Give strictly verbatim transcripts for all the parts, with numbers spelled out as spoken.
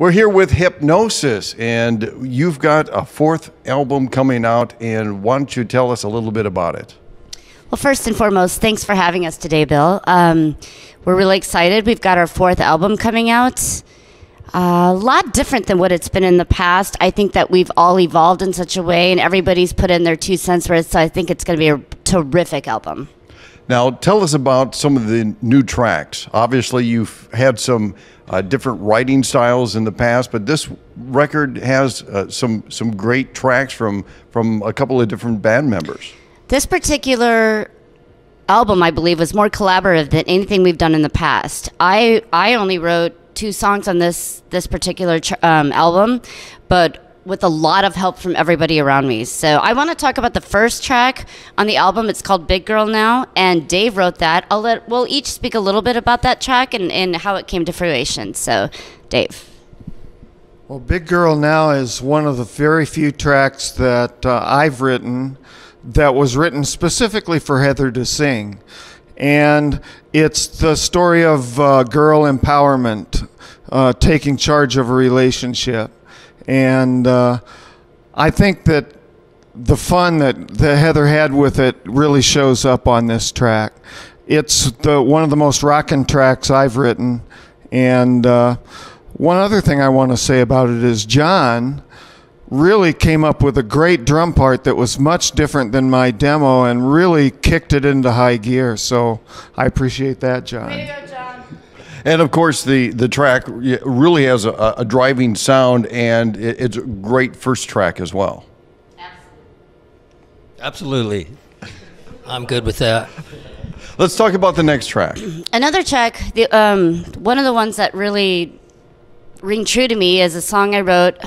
We're here with HipKnosis, and you've got a fourth album coming out, and why don't you tell us a little bit about it? Well, first and foremost, thanks for having us today, Bill. Um, we're really excited. We've got our fourth album coming out. Uh, a lot different than what it's been in the past. I think that we've all evolved in such a way, and everybody's put in their two cents worth, so I think it's going to be a terrific album. Now, tell us about some of the new tracks. Obviously, you've had some uh, different writing styles in the past, but this record has uh, some some great tracks from, from a couple of different band members. This particular album, I believe, was more collaborative than anything we've done in the past. I I only wrote two songs on this this particular um, album, but with a lot of help from everybody around me. So I want to talk about the first track on the album. It's called Big Girl Now, and Dave wrote that. I'll let we'll each speak a little bit about that track and, and how it came to fruition. So, Dave. Well, Big Girl Now is one of the very few tracks that uh, I've written that was written specifically for Heather to sing. And it's the story of uh, girl empowerment, uh, taking charge of a relationship. And uh, I think that the fun that, that Heather had with it really shows up on this track. It's the, one of the most rockin' tracks I've written. And uh, one other thing I want to say about it is John really came up with a great drum part that was much different than my demo and really kicked it into high gear. So I appreciate that, John. Way to go, John. And of course, the, the track really has a, a driving sound, and it's a great first track as well. Absolutely. I'm good with that. Let's talk about the next track. Another track, the, um, one of the ones that really ring true to me is a song I wrote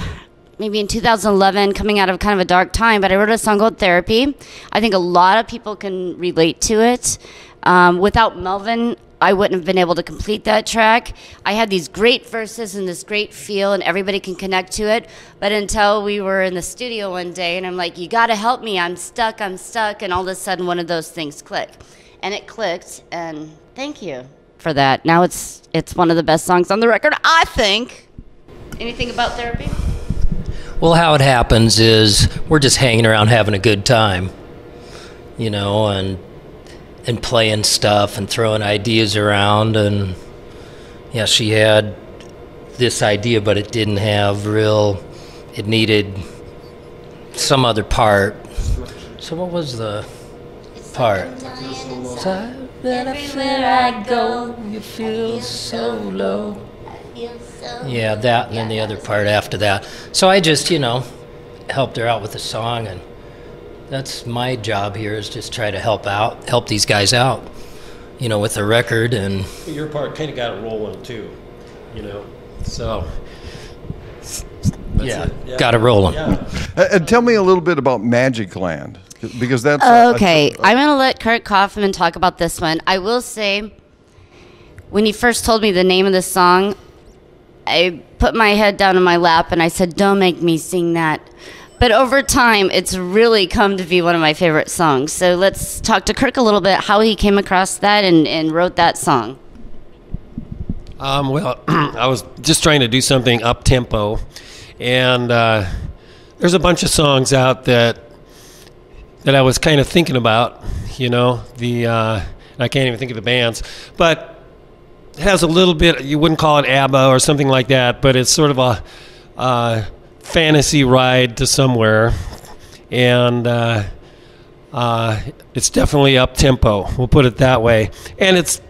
maybe in two thousand eleven, coming out of kind of a dark time, but I wrote a song called Therapy. I think a lot of people can relate to it. Um, without Melvin, I wouldn't have been able to complete that track. I had these great verses and this great feel, and everybody can connect to it. But until we were in the studio one day, and I'm like, you gotta help me, I'm stuck, I'm stuck, and all of a sudden one of those things clicked. And it clicked, and thank you for that. Now it's, it's one of the best songs on the record, I think. Anything about Therapy? Well, how it happens is we're just hanging around having a good time, you know, and and playing stuff and throwing ideas around. And yeah, she had this idea, but it didn't have real, it needed some other part. So what was the part? Everywhere I go, you feel so low. Yeah, that, and then the other part after that. So I just, you know, helped her out with the song, and that's my job here, is just try to help out, help these guys out, you know, with the record. And your part kind of got it rolling too, you know. So yeah, yeah, got it rolling. Yeah. Uh, and tell me a little bit about Magic Land, because that's uh, okay. A, a, a, I'm gonna let Kirk Kaufman talk about this one. I will say, when he first told me the name of the song, I put my head down in my lap and I said, "Don't make me sing that." But over time, it's really come to be one of my favorite songs. So let's talk to Kirk a little bit, how he came across that and, and wrote that song. Um, well, I was just trying to do something up-tempo. And uh, there's a bunch of songs out that that I was kind of thinking about, you know. the uh, I can't even think of the bands. But it has a little bit, you wouldn't call it ABBA or something like that, but it's sort of a... Uh, fantasy ride to somewhere, and uh, uh, it's definitely up tempo. We'll put it that way. And it's,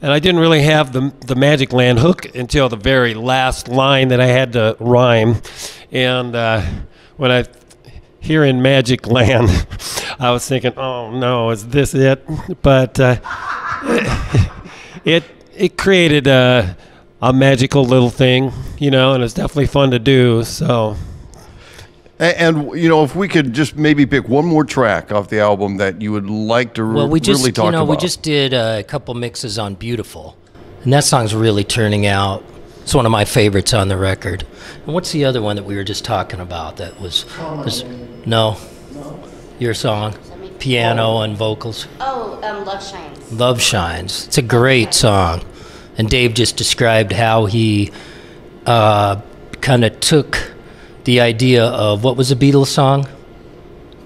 and I didn't really have the the Magic Land hook until the very last line that I had to rhyme. And uh, when I here in Magic Land, I was thinking, oh no, is this it? But uh, it it created a. a magical little thing, you know, and it's definitely fun to do. So, and, and you know, if we could just maybe pick one more track off the album that you would like to well, we just, really talk about. You know, about. We just did a couple mixes on Beautiful, and that song's really turning out. It's one of my favorites on the record. And what's the other one that we were just talking about that was, was no, no, your song, piano and vocals? Oh, um, Love Shines. Love Shines. It's a great song. And Dave just described how he uh, kind of took the idea of, what was a Beatles song?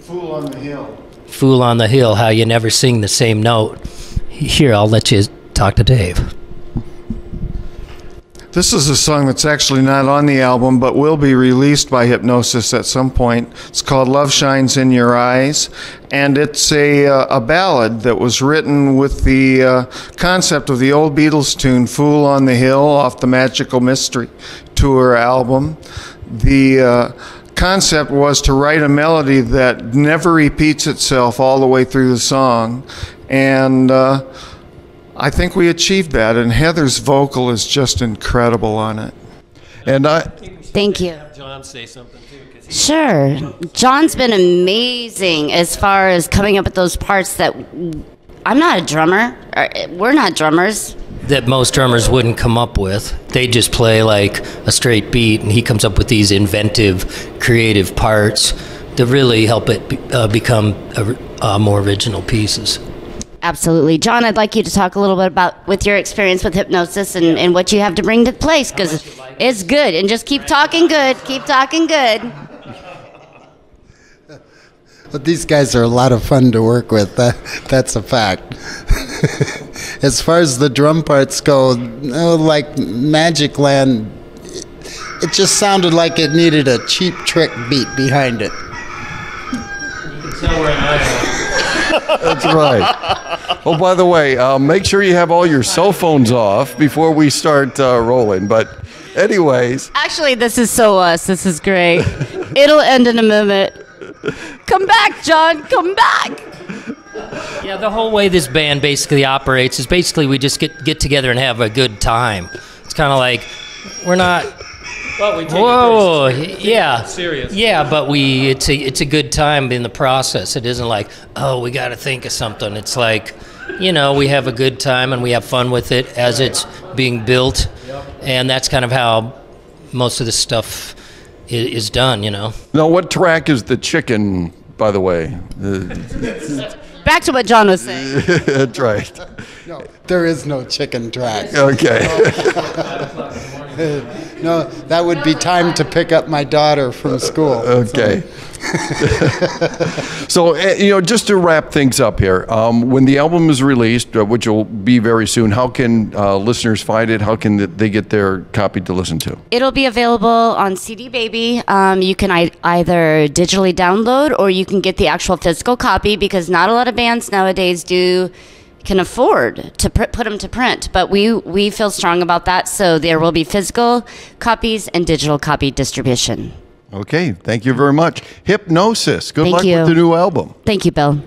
Fool on the Hill. Fool on the Hill, how you never sing the same note. Here, I'll let you talk to Dave. This is a song that's actually not on the album, but will be released by HipKnosis at some point. It's called Love Shines in Your Eyes, and it's a, uh, a ballad that was written with the uh, concept of the old Beatles tune, Fool on the Hill, off the Magical Mystery Tour album. The uh, concept was to write a melody that never repeats itself all the way through the song, and uh, I think we achieved that, and Heather's vocal is just incredible on it. And I, thank you. John, say something too. Sure, John's been amazing as far as coming up with those parts that I'm not a drummer. Or we're not drummers. That most drummers wouldn't come up with. They just play like a straight beat, and he comes up with these inventive, creative parts that really help it be, uh, become a, uh, more original pieces. Absolutely. John, I'd like you to talk a little bit about with your experience with HipKnosis and, yeah. and what you have to bring to the place, because like it's it. good. And just keep right. talking good. Keep talking good. But these guys are a lot of fun to work with. That, that's a fact. As far as the drum parts go, oh, like Magic Land, it, it just sounded like it needed a cheap trick beat behind it. It's nowhere in my That's right. Oh, by the way, uh, make sure you have all your cell phones off before we start uh, rolling. But anyways. Actually, this is so us. This is great. It'll end in a minute. Come back, John. Come back. Yeah, the whole way this band basically operates is basically we just get, get together and have a good time. It's kind of like we're not... Well, we take Whoa! It yeah, serious. Yeah, but we—it's a—it's a good time in the process. It isn't like, oh, we got to think of something. It's like, you know, we have a good time and we have fun with it as it's being built, and that's kind of how most of this stuff is, is done. You know. Now, what track is the chicken? By the way. Back to what John was saying. That's right. No, there is no chicken track. Okay. No, that would be time to pick up my daughter from school. Okay. So, you know, just to wrap things up here, um, when the album is released, uh, which will be very soon, how can uh, listeners find it? How can they get their copy to listen to? It'll be available on C D Baby. Um, you can I either digitally download or you can get the actual physical copy, because not a lot of bands nowadays do... can afford to put them to print, but we we feel strong about that, so there will be physical copies and digital copy distribution. Okay, thank you very much. HipKnosis, good luck with the new album. Thank you, Bill.